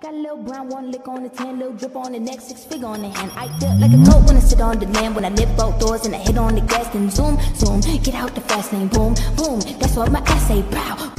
Got a little brown, one lick on the tan, little drip on the neck, six figure on the hand. I feel like a goat when I sit on the land, when I lift both doors and I hit on the gas, then zoom, zoom, get out the fast lane, boom, boom. That's what my ass say, pow.